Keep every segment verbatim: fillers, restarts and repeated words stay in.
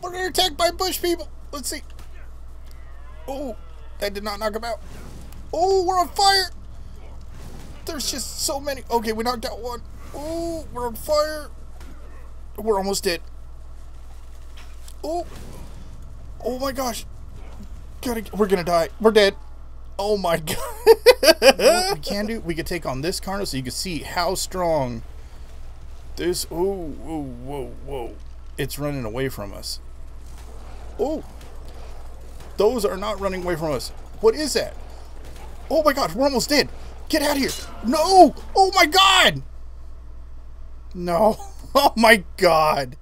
We're gonna attack by bush people. Let's see. Oh, that did not knock him out. Oh, we're on fire. There's just so many. Okay, we knocked out one. Oh, we're on fire. We're almost dead. Oh. Oh my gosh. Gotta, we're gonna die. We're dead. Oh my god. What we can do, we could take on this Carno so you can see how strong this. Oh, whoa, whoa, whoa. It's running away from us. Oh. Those are not running away from us. What is that? Oh my gosh, we're almost dead. Get out of here. No. Oh my god. No. Oh my god.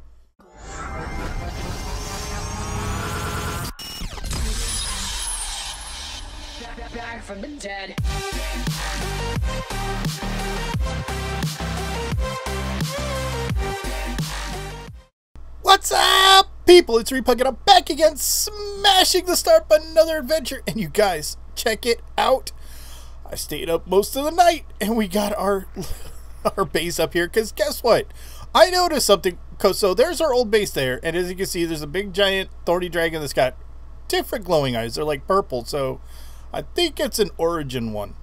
Back from the dead. What's up, people? It's RePuG and I'm back again, smashing the start button, another adventure. And you guys, check it out. I stayed up most of the night, and we got our our base up here. Cause guess what? I noticed something. Cause so there's our old base there, and as you can see, there's a big giant thorny dragon that's got different glowing eyes. They're like purple. So I think it's an origin one.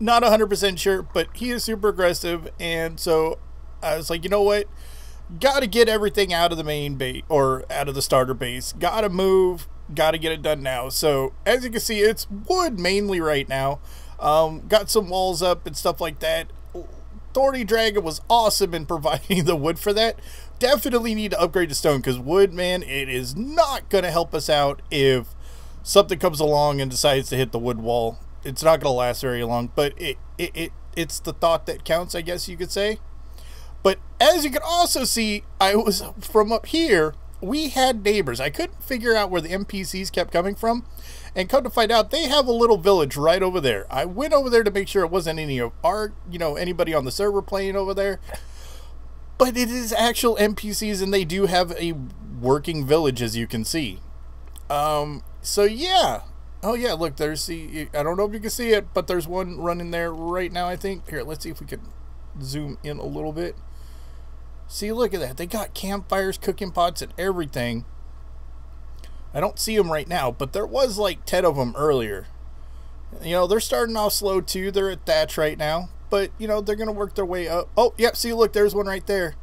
Not one hundred percent sure, but he is super aggressive. And so I was like, you know what? Got to get everything out of the main base or out of the starter base. Got to move. Got to get it done now. So as you can see, it's wood mainly right now. Um, got some walls up and stuff like that. Thorny Dragon was awesome in providing the wood for that. Definitely need to upgrade to stone because wood, man, it is not going to help us out if something comes along and decides to hit the wood wall. It's not going to last very long, but it, it it it's the thought that counts, I guess you could say. But as you can also see, I was from up here, we had neighbors. I couldn't figure out where the N P Cs kept coming from, and come to find out they have a little village right over there. I went over there to make sure it wasn't any of our, you know, anybody on the server playing over there. But it is actual N P Cs and they do have a working village, as you can see. Um So yeah, oh yeah, look, there's the, I don't know if you can see it, but there's one running there right now, I think. Here, let's see if we can zoom in a little bit. See, look at that. They got campfires, cooking pots, and everything. I don't see them right now, but there was like ten of them earlier. You know, they're starting off slow too. They're at thatch right now, but you know, they're going to work their way up. Oh, yep, see, look, there's one right there.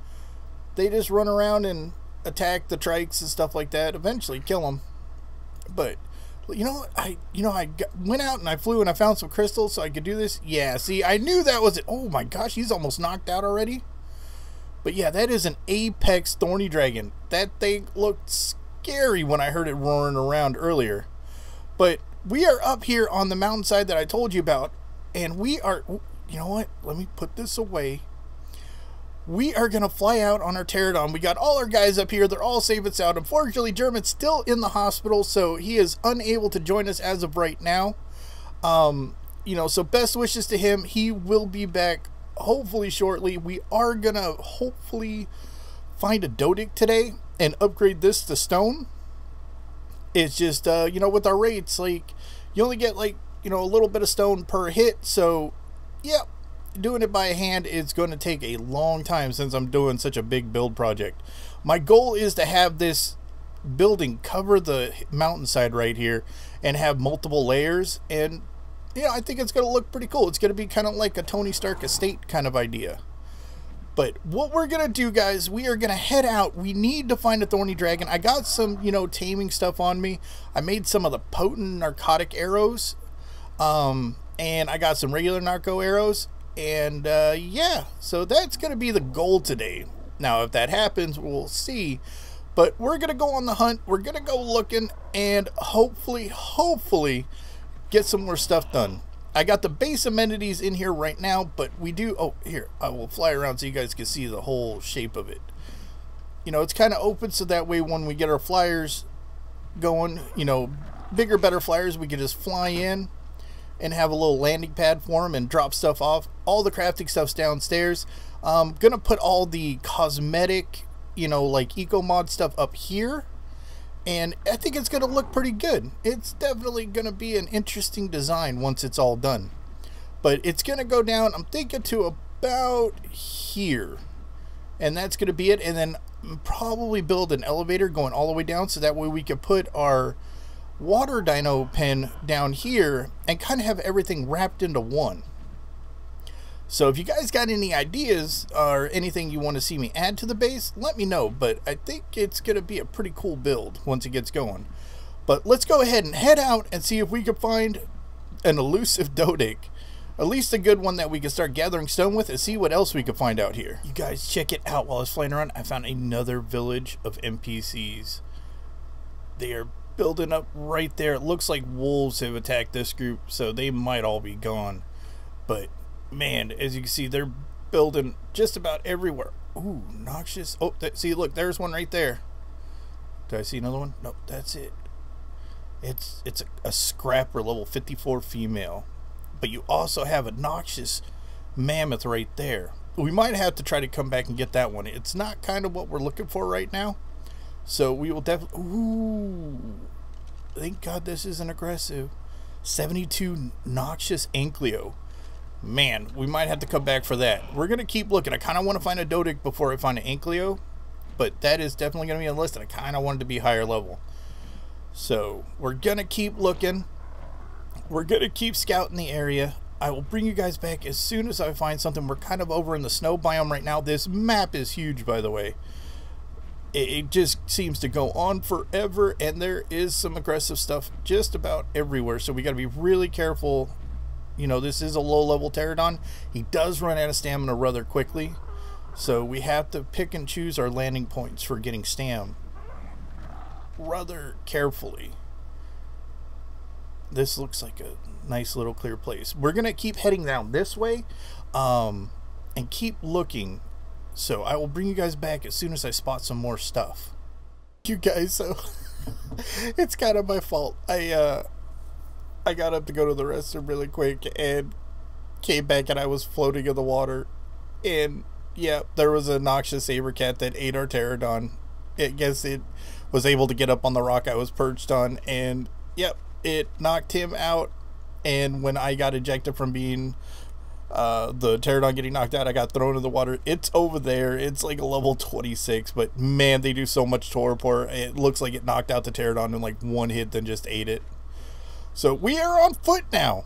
They just run around and attack the trikes and stuff like that, eventually kill them. But you know, I you know I got, went out and I flew and I found some crystals so I could do this. Yeah, see, I knew that was it. Oh my gosh, he's almost knocked out already. But yeah, that is an apex thorny dragon. That thing looked scary when I heard it roaring around earlier. But we are up here on the mountainside that I told you about, and we are, you know what? Let me put this away. We are going to fly out on our pterodon. We got all our guys up here. They're all safe and sound. Unfortunately, German's still in the hospital, so he is unable to join us as of right now. Um, you know, so best wishes to him. He will be back hopefully shortly. We are going to hopefully find a Dodic today and upgrade this to stone. It's just, uh, you know, with our raids, like, you only get, like, you know, a little bit of stone per hit. So, yep. Yeah. Doing it by hand is going to take a long time since I'm doing such a big build project. My goal is to have this building cover the mountainside right here and have multiple layers, and you know, I think it's going to look pretty cool. It's going to be kind of like a Tony Stark estate kind of idea. But what we're going to do, guys, we are going to head out. We need to find a thorny dragon. I got some, you know, taming stuff on me. I made some of the potent narcotic arrows, um, and I got some regular narco arrows. And uh, yeah, so that's going to be the goal today. Now, if that happens, we'll see. But we're going to go on the hunt. We're going to go looking and hopefully, hopefully get some more stuff done. I got the base amenities in here right now, but we do. Oh, here, I will fly around so you guys can see the whole shape of it. You know, it's kind of open so that way when we get our flyers going, you know, bigger, better flyers, we can just fly in and have a little landing pad for them and drop stuff off. All the crafting stuff's downstairs. I'm gonna put all the cosmetic, you know, like eco mod stuff up here, and I think it's gonna look pretty good. It's definitely gonna be an interesting design once it's all done. But it's gonna go down, I'm thinking, to about here. and that's going to be it. And then probably build an elevator going all the way down, so that way we could put our water dino pen down here and kind of have everything wrapped into one. So if you guys got any ideas or anything you want to see me add to the base, let me know. But I think it's going to be a pretty cool build once it gets going. But let's go ahead and head out and see if we can find an elusive Dodic. At least a good one that we can start gathering stone with and see what else we can find out here. You guys, check it out. While I was flying around, I found another village of N P Cs. They are building up right there. It looks like wolves have attacked this group, so they might all be gone. But man, as you can see, they're building just about everywhere. Ooh, noxious. Oh, that, see, look, there's one right there. Did I see another one? Nope, that's it. It's it's a, a scrapper level fifty-four female. But you also have a noxious mammoth right there. We might have to try to come back and get that one. It's not kind of what we're looking for right now. So we will definitely... Ooh. Thank God this isn't aggressive. seventy-two noxious Ankleo. Man, we might have to come back for that. We're going to keep looking. I kind of want to find a Dodic before I find an Ankleo. But that is definitely going to be on the list. And I kind of wanted to be higher level. So we're going to keep looking. We're going to keep scouting the area. I will bring you guys back as soon as I find something. We're kind of over in the snow biome right now. This map is huge, by the way. It just seems to go on forever, and there is some aggressive stuff just about everywhere. So we got to be really careful. You know, this is a low-level pterodon. He does run out of stamina rather quickly. So we have to pick and choose our landing points for getting stam rather carefully. This looks like a nice little clear place. We're going to keep heading down this way um, and keep looking. So I will bring you guys back as soon as I spot some more stuff. You guys, so it's kind of my fault. I uh, I got up to go to the restroom really quick and came back, and I was floating in the water. And yeah, there was a noxious sabercat that ate our pterodon. I guess it was able to get up on the rock I was perched on, and yep. It knocked him out, and when I got ejected from being uh, the pterodon getting knocked out, I got thrown in the water. It's over there. It's like a level twenty-six, but man, they do so much torpor. It looks like it knocked out the pterodon in like one hit, then just ate it. So we are on foot now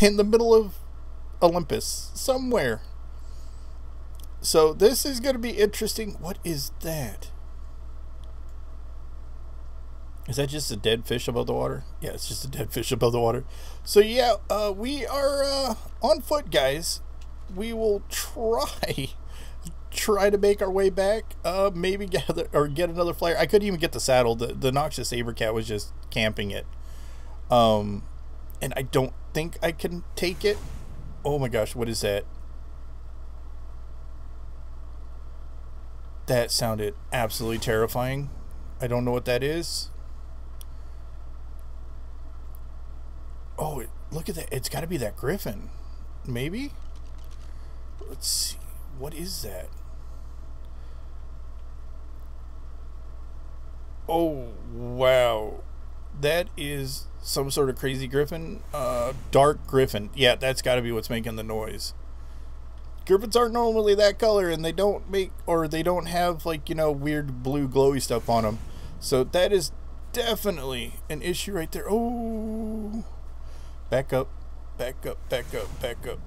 in the middle of Olympus somewhere. So this is going to be interesting. What is that? Is that just a dead fish above the water? Yeah, it's just a dead fish above the water. So yeah, uh, we are uh, on foot, guys. We will try, try to make our way back. Uh, maybe gather or get another flyer. I couldn't even get the saddle. The the noxious sabercat was just camping it. Um, and I don't think I can take it. Oh my gosh, what is that? That sounded absolutely terrifying. I don't know what that is. Oh, look at that. It's got to be that griffin. Maybe? Let's see. What is that? Oh, wow. That is some sort of crazy griffin. Uh, dark griffin. Yeah, that's got to be what's making the noise. Griffins aren't normally that color, and they don't make, or they don't have, like, you know, weird blue glowy stuff on them. So that is definitely an issue right there. Oh. Back up, back up, back up, back up.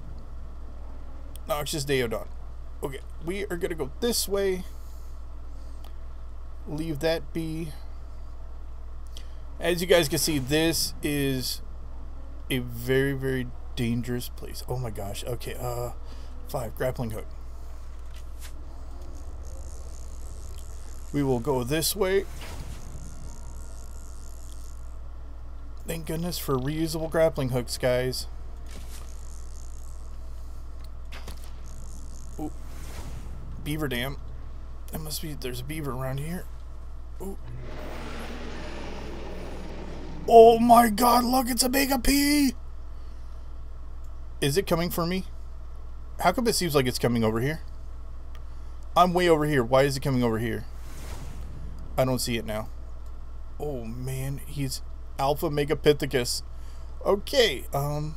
Noxious Deodon. Okay, we are going to go this way. Leave that be. As you guys can see, this is a very, very dangerous place. Oh my gosh. Okay, uh, five, grappling hook. We will go this way. Thank goodness for reusable grappling hooks, guys. Ooh. Beaver dam. That must be, there's a beaver around here. Ooh. Oh my god, look, it's a mega P! Is it coming for me? How come it seems like it's coming over here? I'm way over here. Why is it coming over here? I don't see it now. Oh man, he's... Alpha Megapithecus. Okay, um,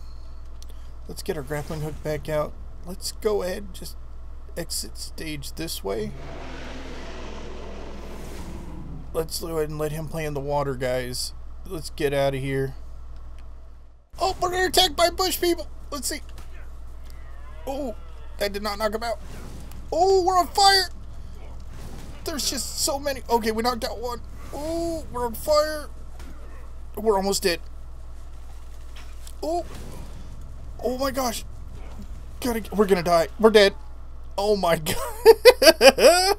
let's get our grappling hook back out. Let's go ahead and just exit stage this way. Let's go ahead and let him play in the water, guys. Let's get out of here. Oh, but they're attacked by bush people. Let's see. Oh, that did not knock him out. Oh, we're on fire. There's just so many. Okay, we knocked out one. Oh, we're on fire. We're almost dead. Oh. Oh my gosh. Gotta, we're gonna die. We're dead. Oh my god.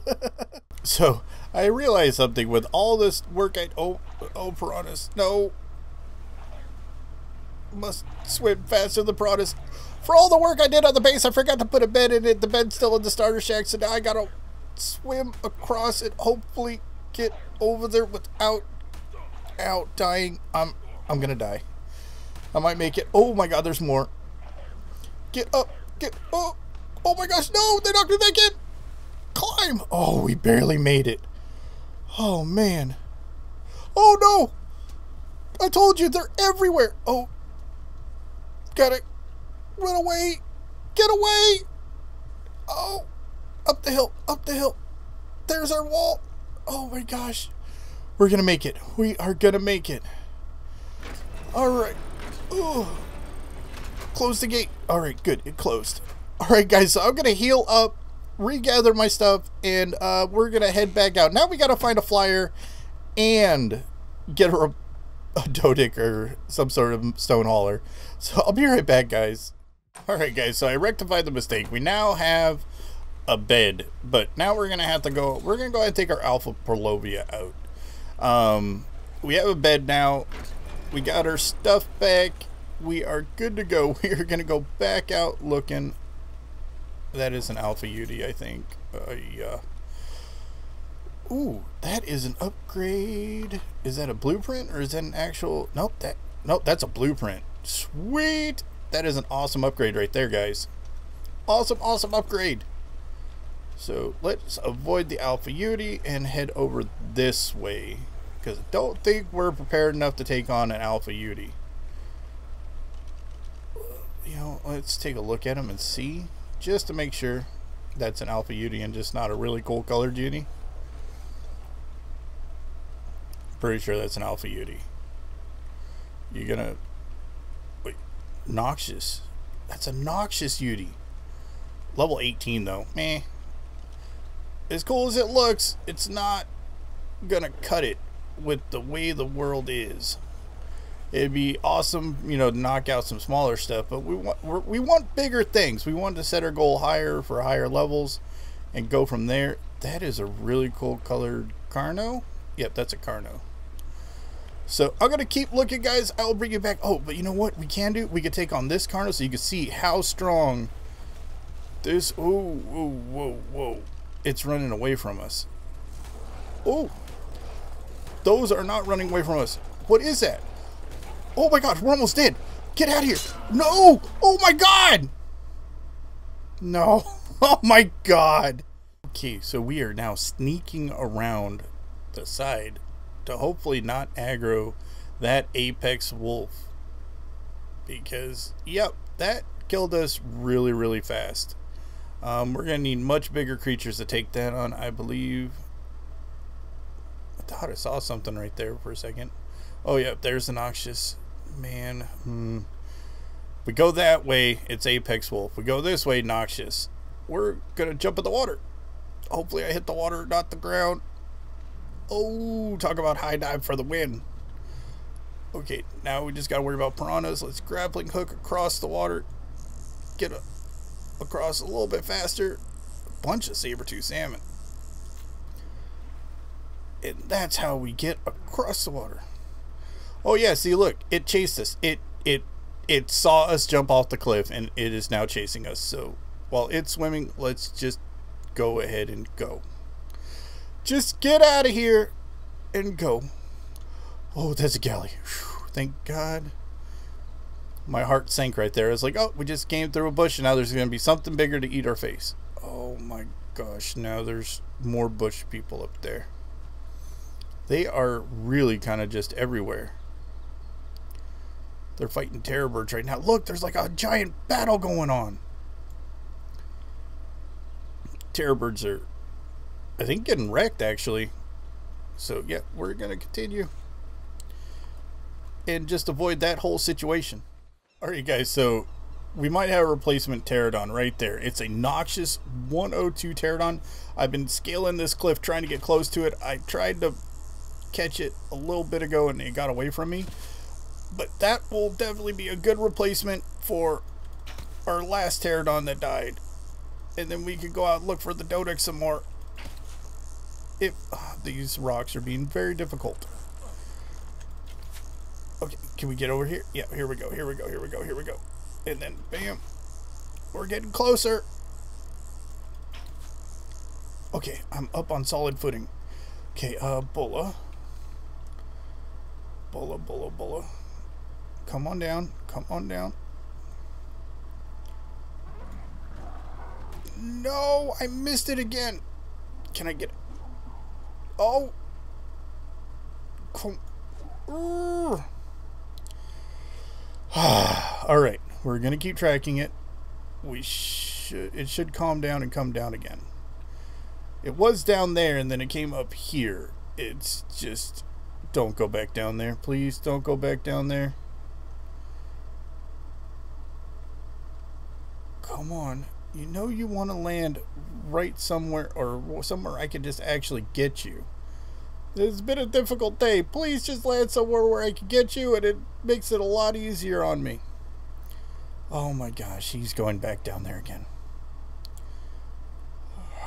So, I realized something with all this work I... Oh, oh, piranhas. No. Must swim faster than piranhas. For all the work I did on the base, I forgot to put a bed in it. The bed's still in the starter shack, so now I gotta swim across it. Hopefully get over there without out dying. I'm, I'm gonna die. I might make it. Oh my god, there's more. Get up. Get up. Oh, oh my gosh, no, they knocked me back in. Climb. Oh, we barely made it. Oh man. Oh no. I told you, they're everywhere. Oh. Gotta run away. Get away. Oh. Up the hill. Up the hill. There's our wall. Oh my gosh. We're gonna make it. We are gonna make it. Alright. Ooh. Close the gate. Alright, good. It closed. Alright, guys. So I'm gonna heal up, regather my stuff, and uh, we're gonna head back out. Now we gotta find a flyer and get a, a Dodic or some sort of stone hauler. So I'll be right back, guys. Alright, guys. So I rectified the mistake. We now have a bed, but now we're gonna have to go. We're gonna go ahead and take our Alpha Perlovia out. Um, we have a bed now. We got our stuff back. We are good to go. We are going to go back out looking. That is an Alpha U D, I think. Uh, yeah. Ooh, that is an upgrade. Is that a blueprint or is that an actual? Nope, that, nope, that's a blueprint. Sweet. That is an awesome upgrade right there, guys. Awesome, awesome upgrade. So let's avoid the Alpha U D and head over this way, because I don't think we're prepared enough to take on an Alpha U D. You know, let's take a look at them and see, just to make sure that's an Alpha U D and just not a really cool colored U D. Pretty sure that's an Alpha U D. You're gonna wait, Noxious. That's a Noxious U D. Level eighteen though. Meh. As cool as it looks, it's not gonna cut it with the way the world is. It'd be awesome, you know, to knock out some smaller stuff, but we want we're, we want bigger things. We want to set our goal higher for higher levels and go from there. That is a really cool colored Carno. Yep, that's a Carno. So I'm gonna keep looking, guys. I will bring you back. Oh, but you know what we can do? We could take on this Carno so you can see how strong this. Oh, whoa, whoa, whoa! It's running away from us. Oh. Those are not running away from us. What is that? Oh my gosh, we're almost dead. Get out of here. No. Oh my god. No. Oh my god. Okay, so we are now sneaking around the side to hopefully not aggro that apex wolf. Because, yep, that killed us really, really fast. Um, we're going to need much bigger creatures to take that on, I believe. I thought I saw something right there for a second. Oh, yeah, there's the Noxious. Man. Hmm. We go that way, it's Apex Wolf. We go this way, Noxious. We're going to jump in the water. Hopefully I hit the water, not the ground. Oh, talk about high dive for the win. Okay, now we just got to worry about piranhas. Let's grappling hook across the water. Get a, across a little bit faster. A bunch of saber-tooth salmon. And that's how we get across the water. Oh yeah, see, look, it chased us. It it it saw us jump off the cliff, and it is now chasing us. So while it's swimming, let's just go ahead and go. Just get out of here and go. Oh, that's a galley. Whew, thank God. My heart sank right there. It's like, oh, we just came through a bush, and now there's going to be something bigger to eat our face. Oh my gosh, now there's more bush people up there. They are really kind of just everywhere. They're fighting terror birds right now. Look, there's like a giant battle going on. terror birds are, I think, getting wrecked, actually. So, yeah, we're going to continue and just avoid that whole situation. All right, guys, so we might have a replacement pterodon right there. It's a noxious one oh two pterodon. I've been scaling this cliff trying to get close to it. I tried to catch it a little bit ago, and it got away from me. But that will definitely be a good replacement for our last pterodon that died. And then we could go out and look for the dodex some more. If uh, these rocks are being very difficult. Okay, can we get over here? Yeah, here we go, here we go, here we go, here we go. And then, bam, we're getting closer. Okay, I'm up on solid footing. Okay, uh, Bola. Bola, Bola, Bola. Come on down, come on down. No, I missed it again. Can I get it? Oh. Come. All right, we're gonna keep tracking it. We should. It should calm down and come down again. It was down there and then it came up here. It's just, don't go back down there, please. Don't go back down there. Come on. You know you want to land right somewhere, or somewhere I could just actually get you. It's been a difficult day. Please just land somewhere where I can get you, and it makes it a lot easier on me. Oh my gosh, he's going back down there again.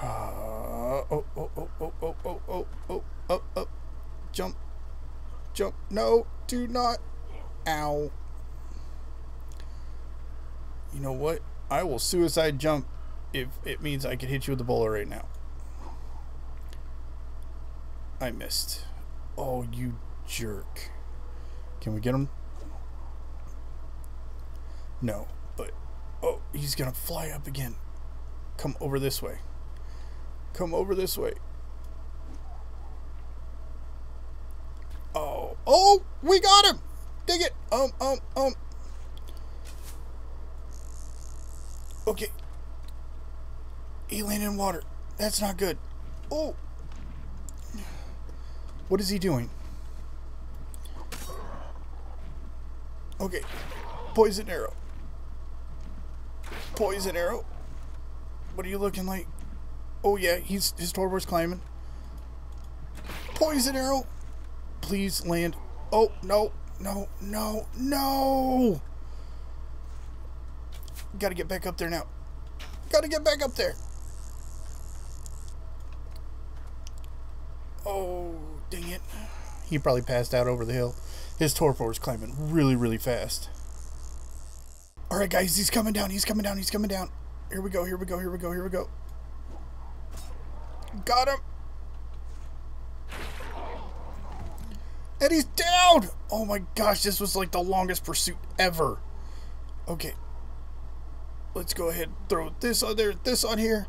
Uh, oh, oh, oh, oh, oh, oh, oh, oh, up, up. Jump. Jump. No, do not. Ow. You know what? I will suicide jump if it means I could hit you with the bowler right now. I missed. Oh, you jerk. Can we get him? No, but... Oh, he's gonna fly up again. Come over this way. Come over this way. Oh. Oh, we got him! Dig it! Um, um, um. Okay. He landed in water. That's not good. Oh. What is he doing? Okay. Poison arrow. Poison arrow. What are you looking like? Oh yeah, he's his torpor's climbing. Poison arrow. Please land. Oh no, no, no, no. Gotta get back up there now. Gotta get back up there. Oh, dang it. He probably passed out over the hill. His torpor was climbing really, really fast. Alright, guys, he's coming down. He's coming down. He's coming down. Here we go. Here we go. Here we go. Here we go. Got him. And he's down. Oh my gosh, this was like the longest pursuit ever. Okay. Let's go ahead and throw this on there, this on here.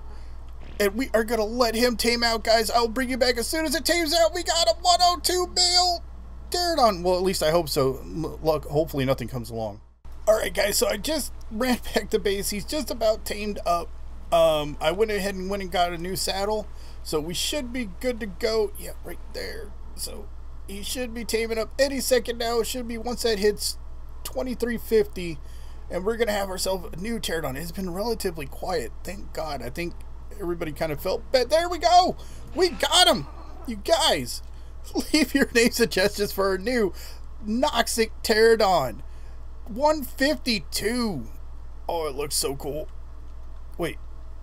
And we are going to let him tame out, guys. I'll bring you back as soon as it tames out. We got a one oh two male pterodon. Well, at least I hope so. Look, hopefully nothing comes along. All right, guys. So I just ran back to base. He's just about tamed up. Um, I went ahead and went and got a new saddle. So we should be good to go. Yeah, right there. So he should be taming up any second now. It should be once that hits twenty-three fifty. And we're going to have ourselves a new pterodon. It's been relatively quiet. Thank God. I think everybody kind of felt bad. There we go. We got him. You guys, leave your name suggestions for a new Noxic pterodon. one fifty-two. Oh, it looks so cool. Wait,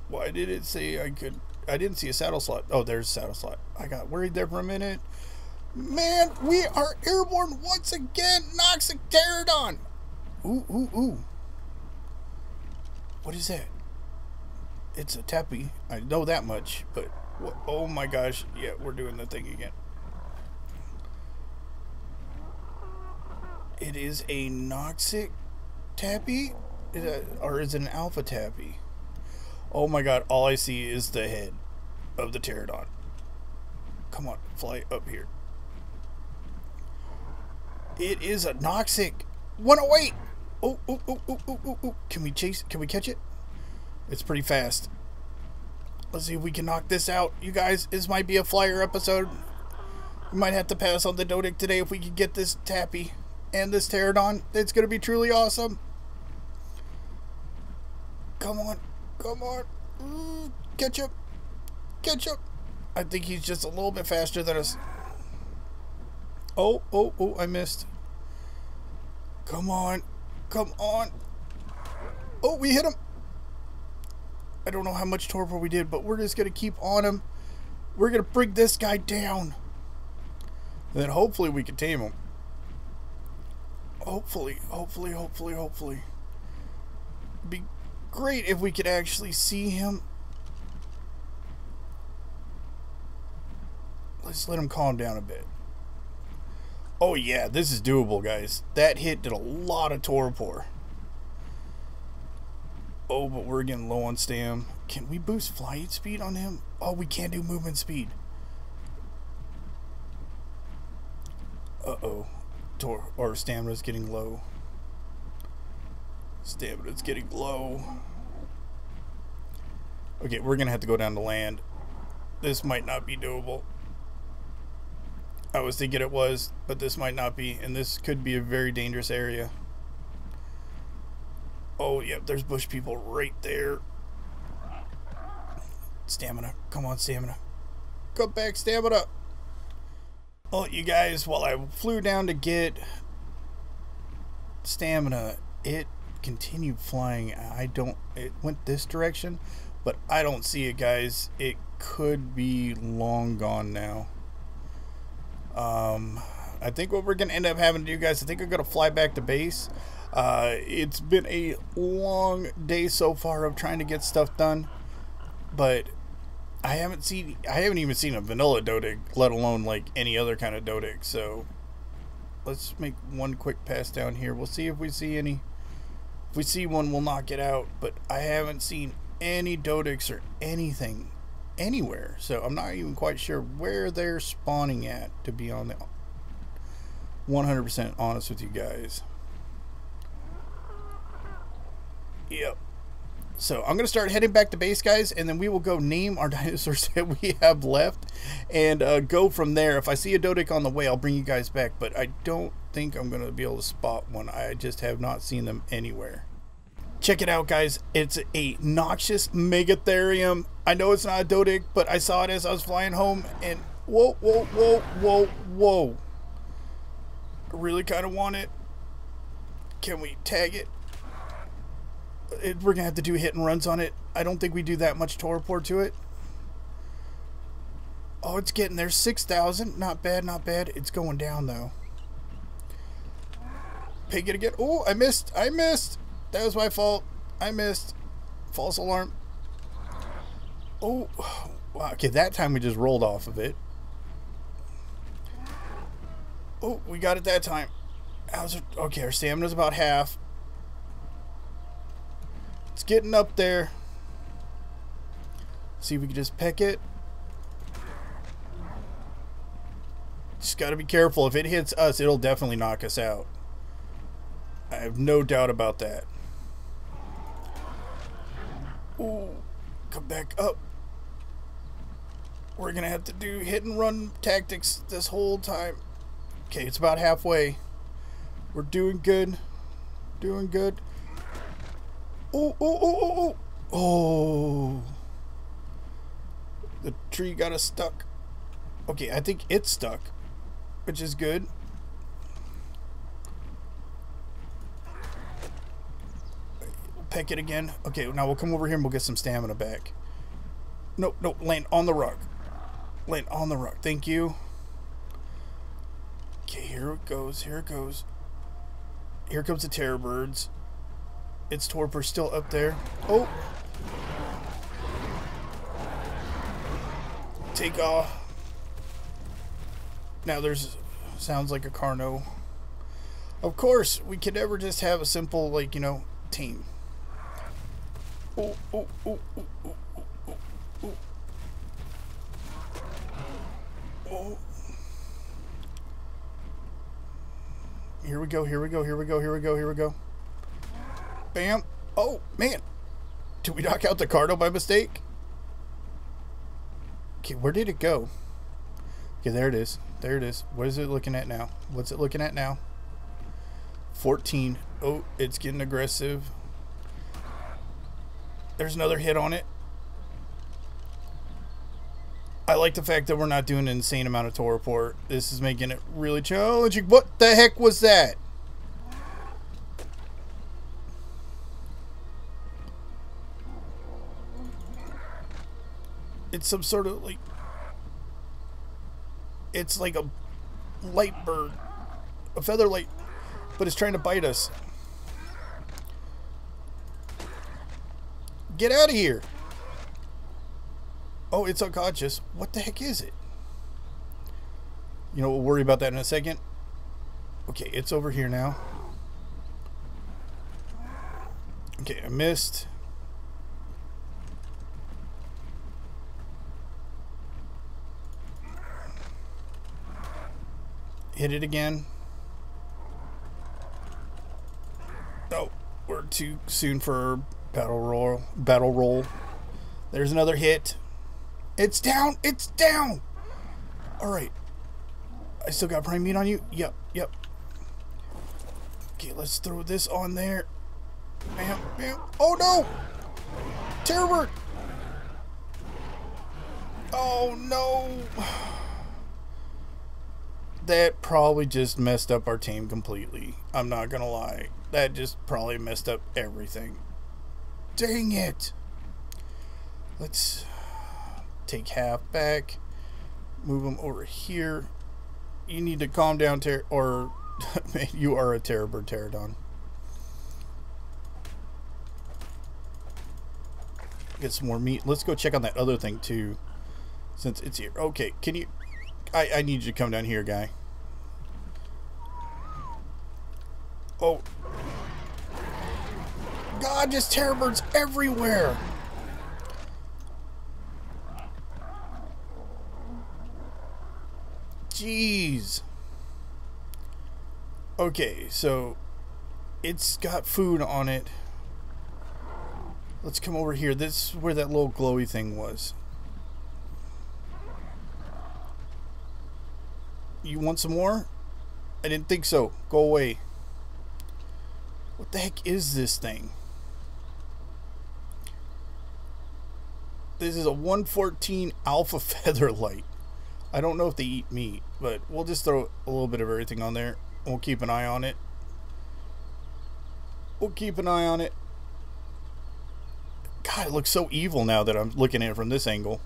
why did it say I could... I didn't see a saddle slot. Oh, there's a saddle slot. I got worried there for a minute. Man, we are airborne once again. Noxic pterodon. Ooh, ooh, ooh. What is that? It's a tappy. I know that much, but what, oh my gosh. Yeah, we're doing the thing again. It is a Noxic tappy? Is that, or is it an alpha tappy? Oh my god, all I see is the head of the pterodon. Come on, fly up here. It is a Noxic one oh eight. Oh, oh, oh, oh, oh, oh, oh. Can we chase? Can we catch it? It's pretty fast. Let's see if we can knock this out. You guys, this might be a flyer episode. We might have to pass on the Dodic today if we can get this Tappy and this Pterodon. It's going to be truly awesome. Come on. Come on. Mm, catch up. Catch up. I think he's just a little bit faster than us. Oh, oh, oh, I missed. Come on. Come on. Oh, we hit him. I don't know how much torpor we did, but we're just going to keep on him. We're going to bring this guy down. And then hopefully we can tame him. Hopefully, hopefully, hopefully, hopefully. It'd be great if we could actually see him. Let's let him calm down a bit. Oh yeah, this is doable, guys. That hit did a lot of torpor. Oh, but we're getting low on stam. Can we boost flight speed on him? Oh, we can't do movement speed. Uh-oh. Tor- our stamina's getting low. Stamina's getting low. Okay, we're gonna have to go down to land. This might not be doable. I was thinking it was, but this might not be, and this could be a very dangerous area. Oh, yep, yeah, there's bush people right there. Stamina. Come on, stamina. Come back, stamina. Well, you guys, while I flew down to get stamina, it continued flying. I don't, it went this direction, but I don't see it, guys. It could be long gone now. Um, I think what we're going to end up having to do, guys, I think I'm going to fly back to base. Uh, it's been a long day so far of trying to get stuff done, but I haven't seen, I haven't even seen a vanilla Dodic, let alone like any other kind of Dodic. So let's make one quick pass down here. We'll see if we see any. If we see one, we'll knock it out. But I haven't seen any Dodics or anything anywhere. So I'm not even quite sure where they're spawning at, to be on the one hundred percent honest with you guys. Yep. So I'm going to start heading back to base, guys, and then we will go name our dinosaurs that we have left and uh, go from there. If I see a Dodic on the way, I'll bring you guys back, but I don't think I'm going to be able to spot one. I just have not seen them anywhere. Check it out, guys. It's a noxious Megatherium. I know it's not a Dodic, but I saw it as I was flying home, and whoa, whoa, whoa, whoa, whoa. I really kind of want it. Can we tag it? It, we're gonna have to do hit and runs on it. I don't think we do that much torpor to it. Oh, it's getting there. six thousand. Not bad, not bad. It's going down though. Pig it again. Oh, I missed. I missed. That was my fault. I missed. False alarm. Oh, wow. Okay, that time we just rolled off of it. Oh, we got it that time. How's it? Okay, our stamina's about half. It's getting up there. See if we can just peck it. Just gotta be careful. If it hits us, it'll definitely knock us out. I have no doubt about that. Ooh, come back up. We're gonna have to do hit and run tactics this whole time. Okay, it's about halfway. We're doing good. Doing good. Oh, oh, oh, oh, oh. The tree got us stuck. Okay, I think it's stuck, which is good. We'll peck it again. Okay, now we'll come over here and we'll get some stamina back. Nope, nope, land on the rock. Land on the rock. Thank you. Okay, here it goes. Here it goes. Here comes the terror birds. Its torpor still up there. Oh! Take off. Now there's... Sounds like a Carno. Of course, we could never just have a simple, like, you know, team. Oh, oh, oh, oh, oh, oh, oh, oh. Here we go, here we go, here we go, here we go, here we go. Bam. Oh, man. Did we knock out the Carno by mistake? Okay, where did it go? Okay, there it is. There it is. What is it looking at now? What's it looking at now? fourteen. Oh, it's getting aggressive. There's another hit on it. I like the fact that we're not doing an insane amount of tow report. This is making it really challenging. What the heck was that? It's some sort of like... It's like a light bird. A feather light. But it's trying to bite us. Get out of here. Oh, it's unconscious. What the heck is it? You know, we'll worry about that in a second. Okay, it's over here now. Okay, I missed. Hit it again. Oh, we're too soon for battle roll. Battle roll. There's another hit. It's down. It's down. All right. I still got prime meat on you. Yep. Yep. Okay, let's throw this on there. Bam. Bam. Oh no! Terror. Oh no. That probably just messed up our team completely. I'm not gonna lie. That just probably messed up everything. Dang it. Let's. Take half back, move them over here. You need to calm down, ter or you are a terrible pterodon. Get some more meat. Let's go check on that other thing too, since it's here. Okay, can you? I I need you to come down here, guy. Oh God, just terrabirds everywhere. Jeez. Okay, so it's got food on it. Let's come over here. This is where that little glowy thing was. You want some more? I didn't think so. Go away. What the heck is this thing? This is a one fourteen alpha feather light. I don't know if they eat meat, but we'll just throw a little bit of everything on there. We'll keep an eye on it. We'll keep an eye on it. God, it looks so evil now that I'm looking at it from this angle.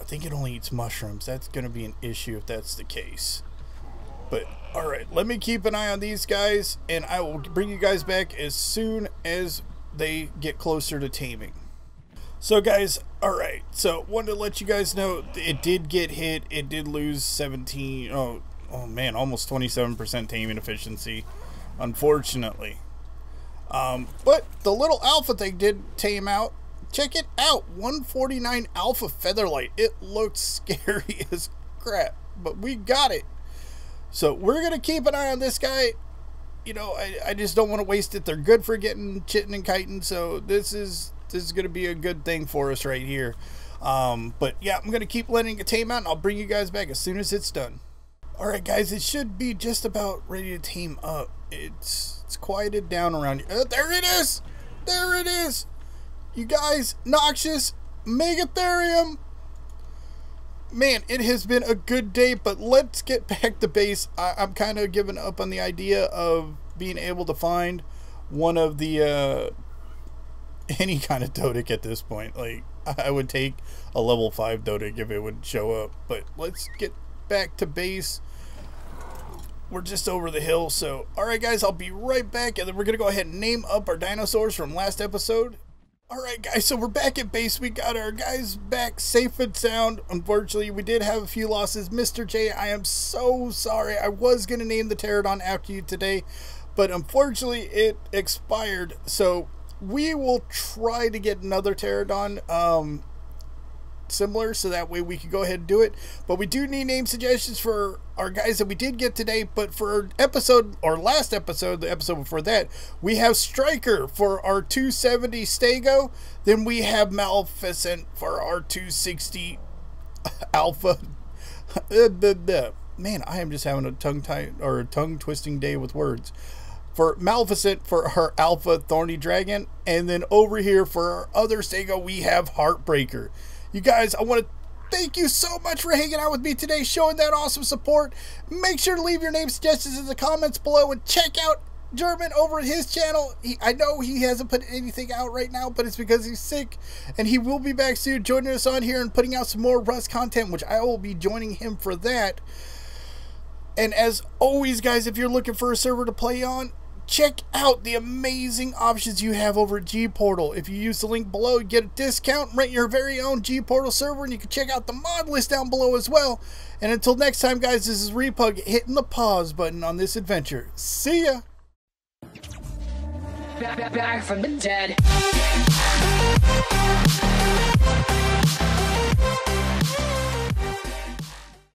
I think it only eats mushrooms. That's going to be an issue if that's the case. But, alright, let me keep an eye on these guys, and I will bring you guys back as soon as they get closer to taming. So guys, alright, so wanted to let you guys know it did get hit, it did lose seventeen, oh, oh man, almost twenty-seven percent taming efficiency, unfortunately. Um, but the little alpha thing did tame out. Check it out, one forty-nine alpha featherlight. It looked scary as crap, but we got it. So we're going to keep an eye on this guy. You know, I, I just don't want to waste it. They're good for getting chitting and kiting, so this is... This is going to be a good thing for us right here. Um, but yeah, I'm going to keep letting it tame out, and I'll bring you guys back as soon as it's done. Alright guys, it should be just about ready to tame up. It's it's quieted down around you. Oh, there it is! There it is! You guys, Noxious Megatherium! Man, it has been a good day, but let's get back to base. I, I'm kind of giving up on the idea of being able to find one of the... Uh, any kind of Dotic at this point. Like, I would take a level five Dotic if it would show up, but let's get back to base. We're just over the hill, so alright guys, I'll be right back, and then we're gonna go ahead and name up our dinosaurs from last episode. Alright guys, so we're back at base. We got our guys back safe and sound. Unfortunately, we did have a few losses. Mister J, I am so sorry. I was gonna name the pterodon after you today, but unfortunately it expired, so we will try to get another pterodon. Um, similar, so that way we can go ahead and do it. But we do need name suggestions for our guys that we did get today. But for our episode, or last episode, the episode before that, we have Striker for our two seventy Stego. Then we have Maleficent for our two sixty Alpha. Man, I am just having a tongue tie or a tongue twisting day with words. For Maleficent for her Alpha Thorny Dragon. And then over here for our other Stego, we have Heartbreaker. You guys, I want to thank you so much for hanging out with me today, showing that awesome support. Make sure to leave your name suggestions in the comments below, and check out German over at his channel. He, I know he hasn't put anything out right now, but it's because he's sick, and he will be back soon joining us on here and putting out some more Rust content, which I will be joining him for that. And as always, guys, if you're looking for a server to play on, check out the amazing options you have over at G Portal. If you use the link below, you get a discount, rent your very own G Portal server, and you can check out the mod list down below as well. And until next time, guys, this is RePuG hitting the pause button on this adventure. See ya! Back, back, back from the dead.